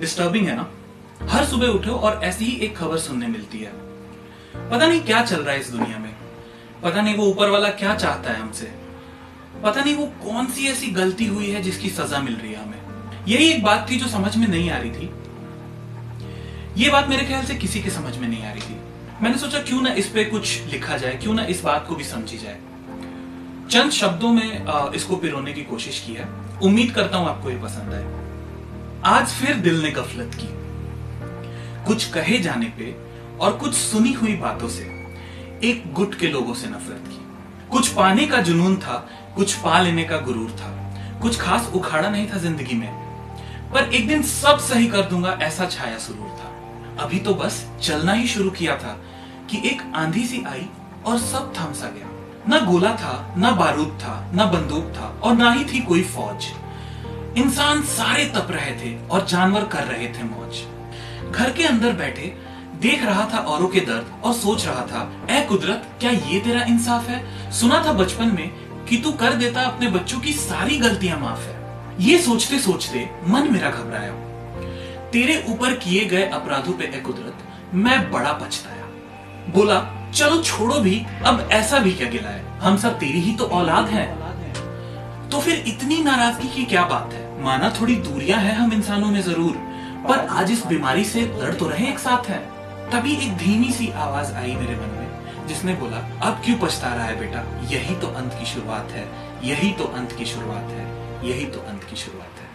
Disturbing है ना। हर सुबह उठो और ऐसी ही एक खबर सुनने मिलती है, पता नहीं क्या चल रहा है इस दुनिया में, पता नहीं वो ऊपर वाला क्या चाहता है हमसे, पता नहीं वो कौन सी ऐसी गलती हुई है जिसकी सजा मिल रही है हमें। यही एक बात थी जो समझ में नहीं आ रही थी, ये बात मेरे ख्याल से किसी के समझ में नहीं आ रही थी। मैंने सोचा क्यों ना इस पे कुछ लिखा जाए, क्यों ना इस बात को भी समझी जाए। चंद शब्दों में इसको पिरोने की कोशिश की है, उम्मीद करता हूं आपको ये पसंद आए। आज फिर दिल ने गफलत की, कुछ कहे जाने पे और कुछ सुनी हुई बातों से एक गुट के लोगों से नफरत की। कुछ पाने का जुनून था, कुछ पा लेने का गुरूर था, कुछ खास उखाड़ा नहीं था जिंदगी में, पर एक दिन सब सही कर दूंगा ऐसा छाया सुरूर था। अभी तो बस चलना ही शुरू किया था कि एक आंधी सी आई और सब थम सा गया। ना गोला था, ना बारूद था, ना बंदूक था, और ना ही थी कोई फौज। इंसान सारे तप रहे थे और जानवर कर रहे थे मौज। घर के अंदर बैठे देख रहा था औरों के दर्द और सोच रहा था, ऐ कुदरत क्या ये तेरा इंसाफ है। सुना था बचपन में कि तू कर देता अपने बच्चों की सारी गलतियां माफ है। ये सोचते सोचते मन मेरा घबराया, तेरे ऊपर किए गए अपराधों पे ऐ कुदरत मैं बड़ा पछताया। बोला चलो छोड़ो भी, अब ऐसा भी क्या गिला है, हम सब तेरी ही तो औलाद है। तो फिर इतनी नाराजगी की क्या बात है। माना थोड़ी दूरियां हैं हम इंसानों में जरूर, पर आज इस बीमारी से लड़ तो रहे एक साथ हैं। तभी एक धीमी सी आवाज आई मेरे मन में जिसने बोला, अब क्यों पछता रहा है बेटा, यही तो अंत की शुरुआत है, यही तो अंत की शुरुआत है, यही तो अंत की शुरुआत है।